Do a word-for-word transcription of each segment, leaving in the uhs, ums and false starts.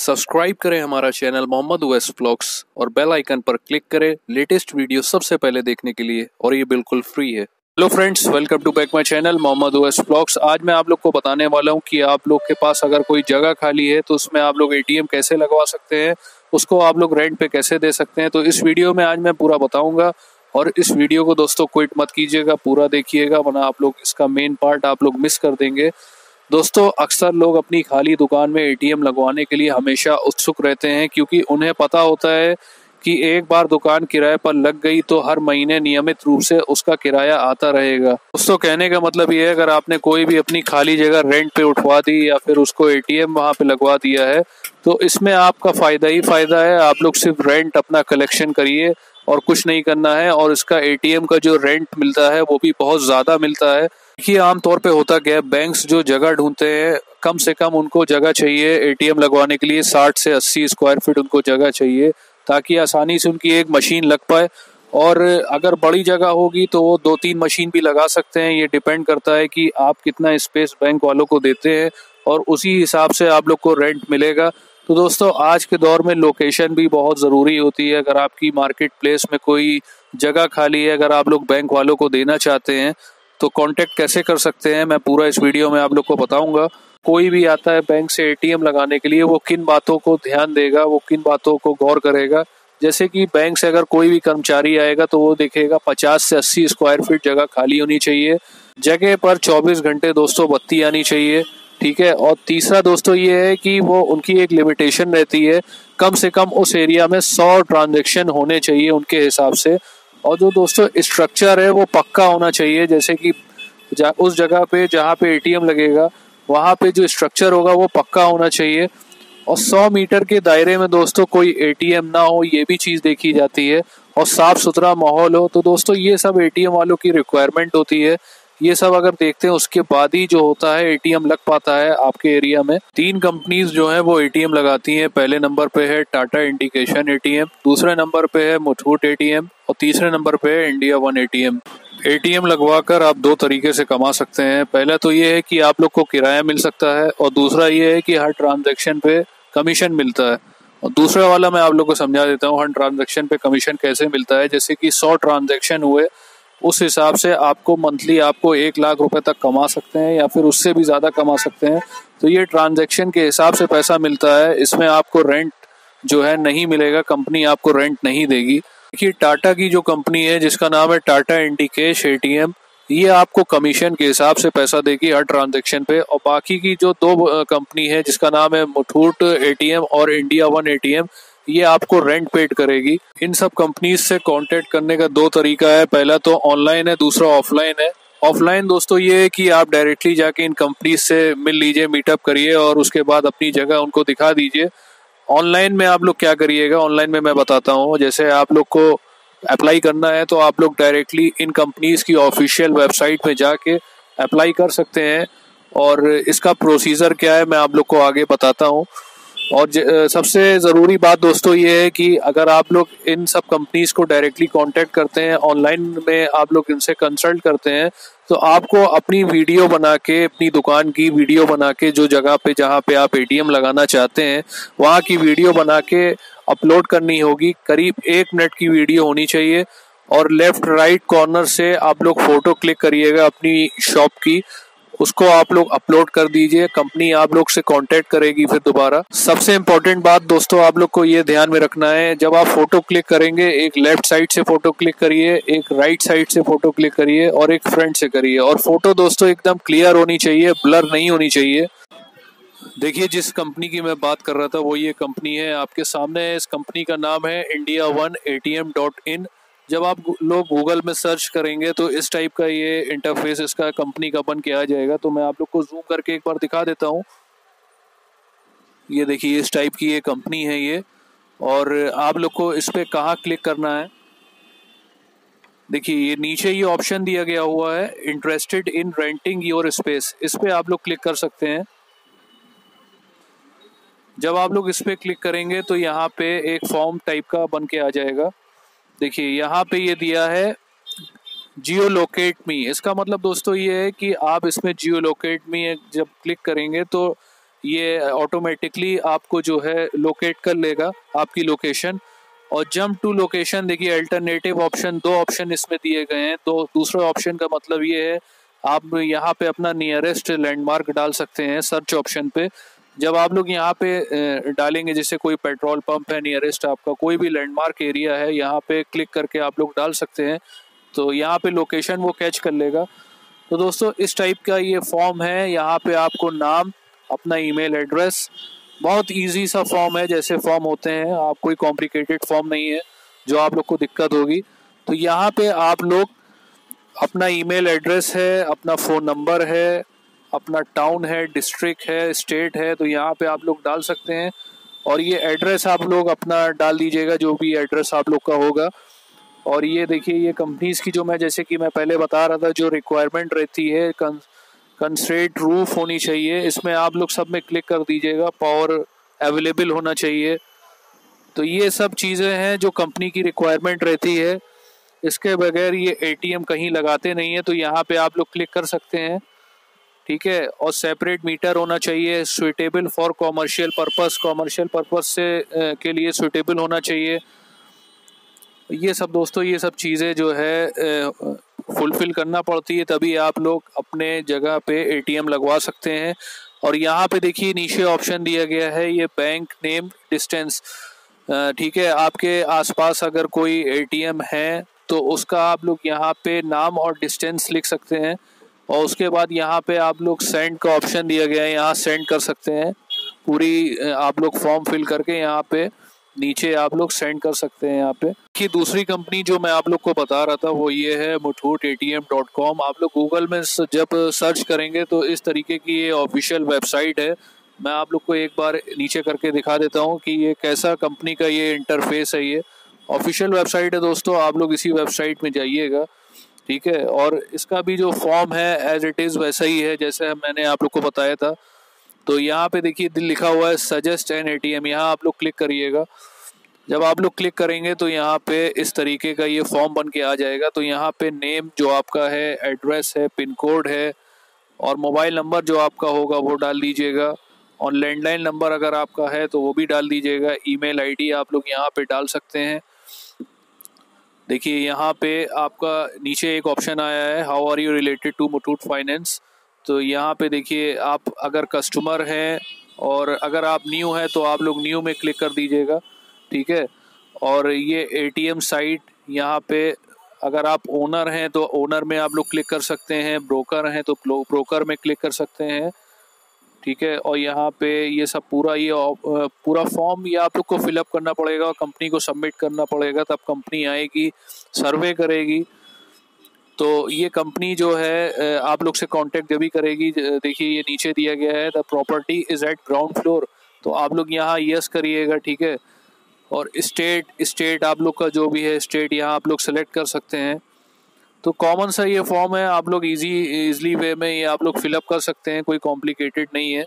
Subscribe करें हमारा channel Mohammad Uvais vlogs और बेल आइकन पर क्लिक करें लेटेस्ट वीडियो सबसे पहले देखने के लिए, और ये बिल्कुल फ्री है। Hello friends, welcome to back my channel Mohammad Uvais vlogs. आज मैं आप लोग को बताने वाला हूँ कि आप लोग के पास अगर कोई जगह खाली है तो उसमें आप लोग एटीएम कैसे लगवा सकते हैं, उसको आप लोग रेंट पे कैसे दे सकते हैं। तो इस वीडियो में आज मैं पूरा बताऊँगा, और इस वीडियो को दोस्तों क्विट मत कीजिएगा, पूरा देखिएगा, वरना आप लोग इसका मेन पार्ट आप लोग मिस कर देंगे। दोस्तों, अक्सर लोग अपनी खाली दुकान में एटीएम लगवाने के लिए हमेशा उत्सुक रहते हैं, क्योंकि उन्हें पता होता है कि एक बार दुकान किराए पर लग गई तो हर महीने नियमित रूप से उसका किराया आता रहेगा। दोस्तों, कहने का मतलब ये है, अगर आपने कोई भी अपनी खाली जगह रेंट पे उठवा दी या फिर उसको एटीएम वहाँ पे लगवा दिया है, तो इसमें आपका फायदा ही फायदा है। आप लोग सिर्फ रेंट अपना कलेक्शन करिए और कुछ नहीं करना है, और इसका एटीएम का जो रेंट मिलता है वो भी बहुत ज़्यादा मिलता है। देखिए, आमतौर पे होता क्या है, बैंक्स जो जगह ढूंढते हैं, कम से कम उनको जगह चाहिए एटीएम लगवाने के लिए साठ से अस्सी स्क्वायर फीट उनको जगह चाहिए, ताकि आसानी से उनकी एक मशीन लग पाए। और अगर बड़ी जगह होगी तो वो दो तीन मशीन भी लगा सकते हैं। ये डिपेंड करता है कि आप कितना स्पेस बैंक वालों को देते हैं, और उसी हिसाब से आप लोग को रेंट मिलेगा। तो दोस्तों, आज के दौर में लोकेशन भी बहुत ज़रूरी होती है। अगर आपकी मार्केट प्लेस में कोई जगह खाली है, अगर आप लोग बैंक वालों को देना चाहते हैं, तो कांटेक्ट कैसे कर सकते हैं, मैं पूरा इस वीडियो में आप लोग को बताऊंगा। कोई भी आता है बैंक से एटीएम लगाने के लिए, वो किन बातों को ध्यान देगा, वो किन बातों को गौर करेगा। जैसे कि बैंक से अगर कोई भी कर्मचारी आएगा तो वो देखेगा पचास से अस्सी स्क्वायर फीट जगह खाली होनी चाहिए, जगह पर चौबीस घंटे दोस्तों बत्ती आनी चाहिए, ठीक है। और तीसरा दोस्तों ये है कि वो उनकी एक लिमिटेशन रहती है, कम से कम उस एरिया में सौ ट्रांजेक्शन होने चाहिए उनके हिसाब से। और जो दोस्तों स्ट्रक्चर है वो पक्का होना चाहिए, जैसे कि उस जगह पे जहाँ पे एटीएम लगेगा वहाँ पे जो स्ट्रक्चर होगा वो पक्का होना चाहिए। और सौ मीटर के दायरे में दोस्तों कोई एटीएम ना हो, ये भी चीज़ देखी जाती है, और साफ़ सुथरा माहौल हो। तो दोस्तों, ये सब एटीएम वालों की रिक्वायरमेंट होती है। ये सब अगर देखते हैं उसके बाद ही जो होता है एटीएम लग पाता है आपके एरिया में। तीन कंपनीज जो हैं वो एटीएम लगाती हैं। पहले नंबर पे है टाटा इंडिकेशन एटीएम, दूसरे नंबर पे है मुथूट एटीएम, और तीसरे नंबर पे है इंडिया वन एटीएम। एटीएम लगवाकर आप दो तरीके से कमा सकते हैं। पहला तो ये है कि आप लोग को किराया मिल सकता है, और दूसरा ये है कि हर ट्रांजेक्शन पे कमीशन मिलता है। और दूसरा वाला मैं आप लोग को समझा देता हूँ, हर ट्रांजेक्शन पे कमीशन कैसे मिलता है। जैसे कि सौ ट्रांजेक्शन हुए, उस हिसाब से आपको मंथली आपको एक लाख रुपए तक कमा सकते हैं, या फिर उससे भी ज़्यादा कमा सकते हैं। तो ये ट्रांजैक्शन के हिसाब से पैसा मिलता है, इसमें आपको रेंट जो है नहीं मिलेगा, कंपनी आपको रेंट नहीं देगी। देखिए, टाटा की जो कंपनी है जिसका नाम है टाटा इंडिकेश एटीएम, ये आपको कमीशन के हिसाब से पैसा देगी हर ट्रांजेक्शन पे। और बाकी की जो दो कंपनी है जिसका नाम है मुथूट एटीएम और इंडिया वन एटीएम, ये आपको रेंट पेड करेगी। इन सब कंपनीज से कांटेक्ट करने का दो तरीका है, पहला तो ऑनलाइन है, दूसरा ऑफलाइन है। ऑफलाइन दोस्तों ये है कि आप डायरेक्टली जाके इन कंपनीज से मिल लीजिए, मीटअप करिए, और उसके बाद अपनी जगह उनको दिखा दीजिए। ऑनलाइन में आप लोग क्या करिएगा, ऑनलाइन में मैं बताता हूँ। जैसे आप लोग को अप्लाई करना है तो आप लोग डायरेक्टली इन कंपनीज की ऑफिशियल वेबसाइट में जाके अप्लाई कर सकते हैं, और इसका प्रोसीजर क्या है मैं आप लोग को आगे बताता हूँ। और सबसे ज़रूरी बात दोस्तों ये है कि अगर आप लोग इन सब कंपनीज़ को डायरेक्टली कांटेक्ट करते हैं, ऑनलाइन में आप लोग इनसे कंसल्ट करते हैं, तो आपको अपनी वीडियो बना के, अपनी दुकान की वीडियो बना के, जो जगह पे जहाँ पे आप एटीएम लगाना चाहते हैं वहाँ की वीडियो बना के अपलोड करनी होगी। करीब एक मिनट की वीडियो होनी चाहिए, और लेफ़्ट राइट कॉर्नर से आप लोग फ़ोटो क्लिक करिएगा अपनी शॉप की, उसको आप लोग अपलोड कर दीजिए। कंपनी आप लोग से कांटेक्ट करेगी फिर दोबारा। सबसे इम्पोर्टेंट बात दोस्तों आप लोग को ये ध्यान में रखना है, जब आप फोटो क्लिक करेंगे, एक लेफ्ट साइड से फोटो क्लिक करिए, एक राइट साइड से फोटो क्लिक करिए, और एक फ्रंट से करिए। और फोटो दोस्तों एकदम क्लियर होनी चाहिए, ब्लर नहीं होनी चाहिए। देखिए, जिस कंपनी की मैं बात कर रहा था वो ये कंपनी है आपके सामने है। इस कंपनी का नाम है India one ATM dot in. जब आप लोग गूगल में सर्च करेंगे तो इस टाइप का ये इंटरफेस इसका कंपनी का बन के आ जाएगा। तो मैं आप लोग को जूम करके एक बार दिखा देता हूँ। ये देखिए, इस टाइप की ये कंपनी है ये, और आप लोग को इस पर कहाँ क्लिक करना है। देखिए, ये नीचे ये ऑप्शन दिया गया हुआ है, interested in renting your space, इस पर आप लोग क्लिक कर सकते हैं। जब आप लोग इस पर क्लिक करेंगे तो यहाँ पे एक फॉर्म टाइप का बन के आ जाएगा। देखिए, यहाँ पे ये दिया है जियो लोकेट मी। इसका मतलब दोस्तों ये है कि आप इसमें जियो लोकेट मी जब क्लिक करेंगे तो ये ऑटोमेटिकली आपको जो है लोकेट कर लेगा आपकी लोकेशन। और जंप टू लोकेशन, देखिए अल्टरनेटिव ऑप्शन, दो ऑप्शन इसमें दिए गए हैं। तो दूसरे ऑप्शन का मतलब ये है आप यहाँ पे अपना नियरेस्ट लैंडमार्क डाल सकते हैं सर्च ऑप्शन पे। जब आप लोग यहाँ पे डालेंगे, जैसे कोई पेट्रोल पंप है नियरेस्ट आपका, कोई भी लैंडमार्क एरिया है, यहाँ पे क्लिक करके आप लोग डाल सकते हैं। तो यहाँ पे लोकेशन वो कैच कर लेगा। तो दोस्तों इस टाइप का ये फॉर्म है। यहाँ पे आपको नाम, अपना ईमेल एड्रेस, बहुत इजी सा फॉर्म है, जैसे फॉर्म होते हैं, आप कोई कॉम्प्लिकेटेड फॉर्म नहीं है जो आप लोग को दिक्कत होगी। तो यहाँ पे आप लोग अपना ईमेल एड्रेस है, अपना फ़ोन नंबर है, अपना टाउन है, डिस्ट्रिक्ट है, स्टेट है, तो यहाँ पे आप लोग डाल सकते हैं। और ये एड्रेस आप लोग अपना डाल दीजिएगा, जो भी एड्रेस आप लोग का होगा। और ये देखिए ये कंपनीज़ की जो मैं जैसे कि मैं पहले बता रहा था जो रिक्वायरमेंट रहती है, कंस्ट्रेंट रूफ होनी चाहिए, इसमें आप लोग सब में क्लिक कर दीजिएगा। पावर अवेलेबल होना चाहिए। तो ये सब चीज़ें हैं जो कंपनी की रिक्वायरमेंट रहती है। इसके बगैर ये एटीएम कहीं लगाते नहीं है, तो यहाँ पे आप लोग क्लिक कर सकते हैं, ठीक है। और सेपरेट मीटर होना चाहिए, suitable for commercial purpose, commercial purpose से के लिए सुइटेबल होना चाहिए। ये सब दोस्तों ये सब चीज़ें जो है फुलफिल करना पड़ती है, तभी आप लोग अपने जगह पे एटीएम लगवा सकते हैं। और यहाँ पे देखिए नीचे ऑप्शन दिया गया है, ये बैंक नेम डिस्टेंस, ठीक है। आपके आसपास अगर कोई एटीएम है तो उसका आप लोग यहाँ पे नाम और डिस्टेंस लिख सकते हैं। और उसके बाद यहाँ पे आप लोग सेंड का ऑप्शन दिया गया है, यहाँ सेंड कर सकते हैं। पूरी आप लोग फॉर्म फिल करके यहाँ पे नीचे आप लोग सेंड कर सकते हैं। यहाँ पे कि दूसरी कंपनी जो मैं आप लोग को बता रहा था वो ये है Muthoot A T M dot com. आप लोग गूगल में जब सर्च करेंगे तो इस तरीके की ये ऑफिशियल वेबसाइट है। मैं आप लोग को एक बार नीचे करके दिखा देता हूँ कि ये कैसा कंपनी का ये इंटरफेस है। ये ऑफिशियल वेबसाइट है दोस्तों, आप लोग इसी वेबसाइट में जाइएगा, ठीक है। और इसका भी जो फॉर्म है एज इट इज़ वैसा ही है जैसे मैंने आप लोग को बताया था। तो यहाँ पे देखिए लिखा हुआ है सजेस्ट एन एटीएम, यहाँ आप लोग क्लिक करिएगा। जब आप लोग क्लिक करेंगे तो यहाँ पे इस तरीके का ये फॉर्म बन के आ जाएगा। तो यहाँ पे नेम जो आपका है, एड्रेस है, पिन कोड है, और मोबाइल नंबर जो आपका होगा वो डाल दीजिएगा। और लैंडलाइन नंबर अगर आपका है तो वो भी डाल दीजिएगा। ईमेल आईडी आप लोग यहाँ पे डाल सकते हैं। देखिए यहाँ पे आपका नीचे एक ऑप्शन आया है, how are you related to Muthoot finance. तो यहाँ पे देखिए आप अगर कस्टमर हैं और अगर आप न्यू हैं तो आप लोग न्यू में क्लिक कर दीजिएगा, ठीक है। और ये एटीएम साइट, यहाँ पे अगर आप ओनर हैं तो ओनर में आप लोग क्लिक कर सकते हैं। ब्रोकर हैं तो ब्रोकर में क्लिक कर सकते हैं, ठीक है। और यहाँ पे ये सब पूरा ये पूरा फॉर्म ये आप लोग को फिलअप करना पड़ेगा और कंपनी को सबमिट करना पड़ेगा, तब कंपनी आएगी, सर्वे करेगी। तो ये कंपनी जो है आप लोग से कांटेक्ट जब भी करेगी, देखिए ये नीचे दिया गया है the property is at ground floor, तो आप लोग यहाँ यस करिएगा, ठीक है। और स्टेट स्टेट आप लोग का जो भी है स्टेट यहाँ आप लोग सेलेक्ट कर सकते हैं। तो कॉमन सा ये फॉर्म है, आप लोग इजी इजली वे में ये आप लोग फिलअप कर सकते हैं, कोई कॉम्प्लिकेटेड नहीं है।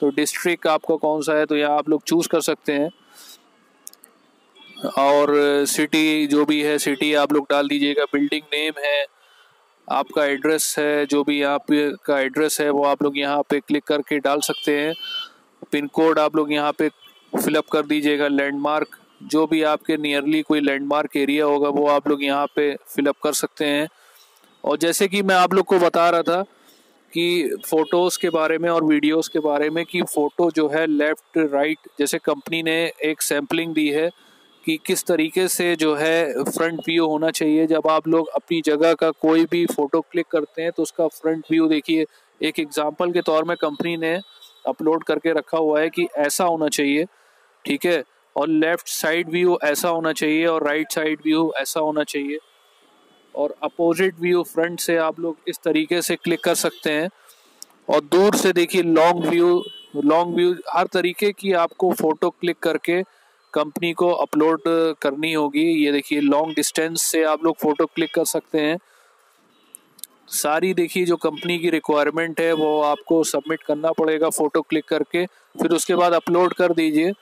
तो डिस्ट्रिक्ट आपका कौन सा है तो यहाँ आप लोग चूज़ कर सकते हैं। और सिटी जो भी है सिटी आप लोग डाल दीजिएगा। बिल्डिंग नेम है, आपका एड्रेस है, जो भी यहाँ पे का एड्रेस है वो आप लोग यहाँ पे क्लिक करके डाल सकते हैं। पिन कोड आप लोग यहाँ पे फिलअप कर दीजिएगा। लैंडमार्क जो भी आपके नियरली कोई लैंडमार्क एरिया होगा वो आप लोग यहाँ पे फिलअप कर सकते हैं। और जैसे कि मैं आप लोग को बता रहा था कि फ़ोटोज़ के बारे में और वीडियोस के बारे में कि फ़ोटो जो है लेफ़्ट राइट, जैसे कंपनी ने एक सैम्पलिंग दी है कि किस तरीके से जो है फ्रंट व्यू होना चाहिए। जब आप लोग अपनी जगह का कोई भी फ़ोटो क्लिक करते हैं तो उसका फ्रंट व्यू देखिए एक एग्ज़ाम्पल के तौर में कंपनी ने अपलोड करके रखा हुआ है कि ऐसा होना चाहिए, ठीक है। और लेफ़्ट साइड व्यू ऐसा होना चाहिए और राइट साइड व्यू ऐसा होना चाहिए। और अपोजिट व्यू फ्रंट से आप लोग इस तरीके से क्लिक कर सकते हैं। और दूर से देखिए लॉन्ग व्यू, लॉन्ग व्यू, हर तरीके की आपको फ़ोटो क्लिक करके कंपनी को अपलोड करनी होगी। ये देखिए लॉन्ग डिस्टेंस से आप लोग फ़ोटो क्लिक कर सकते हैं। सारी देखिए जो कंपनी की रिक्वायरमेंट है वो आपको सबमिट करना पड़ेगा फ़ोटो क्लिक करके, फिर उसके बाद अपलोड कर दीजिए।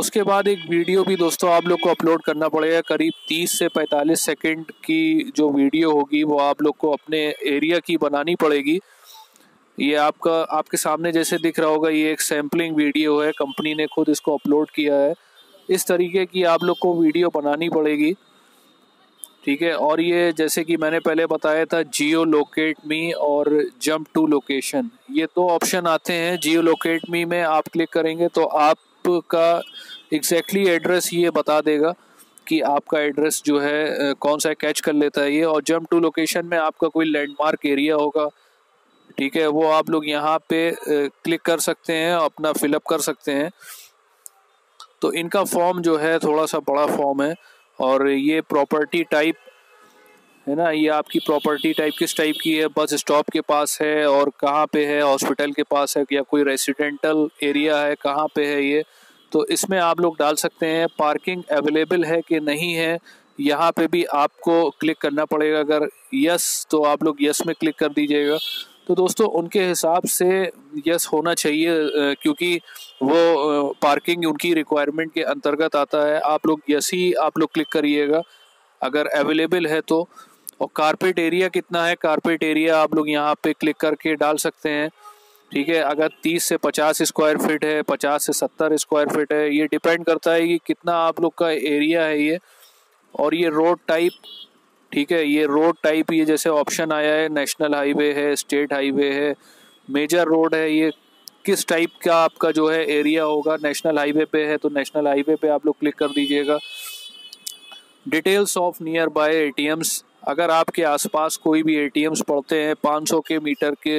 उसके बाद एक वीडियो भी दोस्तों आप लोग को अपलोड करना पड़ेगा। करीब तीस से पैंतालीस सेकंड की जो वीडियो होगी वो आप लोग को अपने एरिया की बनानी पड़ेगी। ये आपका आपके सामने जैसे दिख रहा होगा, ये एक सैम्पलिंग वीडियो है, कंपनी ने खुद इसको अपलोड किया है। इस तरीके की आप लोग को वीडियो बनानी पड़ेगी, ठीक है। और ये जैसे कि मैंने पहले बताया था, जियो लोकेट मी और जंप टू लोकेशन, ये दो ऑप्शन आते हैं। जियो लोकेट मी में आप क्लिक करेंगे तो आपका एग्जैक्टली एड्रेस ये बता देगा कि आपका एड्रेस जो है कौन सा कैच कर लेता है ये। और जंप टू लोकेशन में आपका कोई लैंडमार्क एरिया होगा, ठीक है, वो आप लोग यहाँ पे क्लिक कर सकते हैं, अपना फिलअप कर सकते हैं। तो इनका फॉर्म जो है थोड़ा सा बड़ा फॉर्म है, और ये प्रॉपर्टी टाइप है ना, ये आपकी प्रॉपर्टी टाइप किस टाइप की है, बस स्टॉप के पास है और कहाँ पे है, हॉस्पिटल के पास है, या कोई रेसिडेंटल एरिया है, कहाँ पे है ये। तो इसमें आप लोग डाल सकते हैं पार्किंग अवेलेबल है कि नहीं है, यहाँ पे भी आपको क्लिक करना पड़ेगा। अगर यस तो आप लोग यस में क्लिक कर दीजिएगा। तो दोस्तों उनके हिसाब से यस होना चाहिए, क्योंकि वो पार्किंग उनकी रिक्वायरमेंट के अंतर्गत आता है। आप लोग यस ही आप लोग क्लिक करिएगा अगर अवेलेबल है तो। और कारपेट एरिया कितना है, कारपेट एरिया आप लोग यहाँ पे क्लिक करके डाल सकते हैं, ठीक है। अगर तीस से पचास स्क्वायर फीट है, पचास से सत्तर स्क्वायर फीट है, ये डिपेंड करता है कि कितना आप लोग का एरिया है ये। और ये रोड टाइप, ठीक है, ये रोड टाइप ये जैसे ऑप्शन आया है, नेशनल हाईवे है, स्टेट हाईवे है, मेजर रोड है, ये किस टाइप का आपका जो है एरिया होगा। नेशनल हाईवे पे है तो नेशनल हाईवे पे आप लोग क्लिक कर दीजिएगा। Details of near by ATMs, अगर आपके आसपास कोई भी एटीएम्स पड़ते हैं पाँच सौ के मीटर के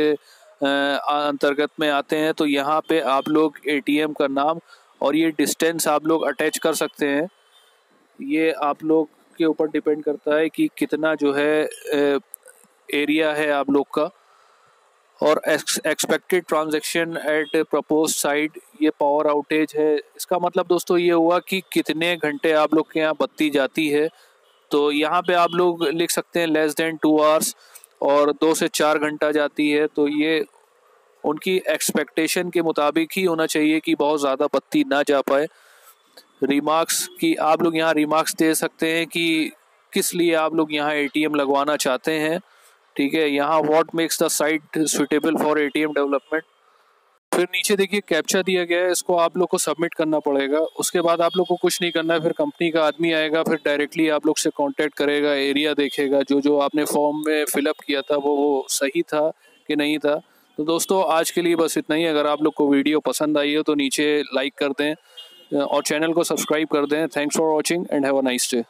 अंतर्गत में आते हैं, तो यहाँ पे आप लोग एटीएम का नाम और ये डिस्टेंस आप लोग अटैच कर सकते हैं। ये आप लोग के ऊपर डिपेंड करता है कि कितना जो है एरिया है आप लोग का। और expected transaction at propose site, ये पावर आउटेज है, इसका मतलब दोस्तों ये हुआ कि कितने घंटे आप लोग के यहाँ बत्ती जाती है। तो यहाँ पे आप लोग लिख सकते हैं लेस देन टू आवर्स और दो से चार घंटा जाती है। तो ये उनकी एक्सपेक्टेशन के मुताबिक ही होना चाहिए कि बहुत ज़्यादा बत्ती ना जा पाए। रिमार्क्स की आप लोग यहाँ रिमार्क्स दे सकते हैं कि किस लिए आप लोग यहाँ एटीएम लगवाना चाहते हैं, ठीक है। यहाँ what makes the site suitable for ATM development. फिर नीचे देखिए कैप्चा दिया गया है, इसको आप लोग को सबमिट करना पड़ेगा। उसके बाद आप लोग को कुछ नहीं करना है, फिर कंपनी का आदमी आएगा, फिर डायरेक्टली आप लोग से कांटेक्ट करेगा, एरिया देखेगा, जो जो आपने फॉर्म में फिलअप किया था वो वो सही था कि नहीं था। तो दोस्तों आज के लिए बस इतना ही। अगर आप लोग को वीडियो पसंद आई हो तो नीचे लाइक कर दें और चैनल को सब्सक्राइब कर दें। Thanks for watching and have a nice day.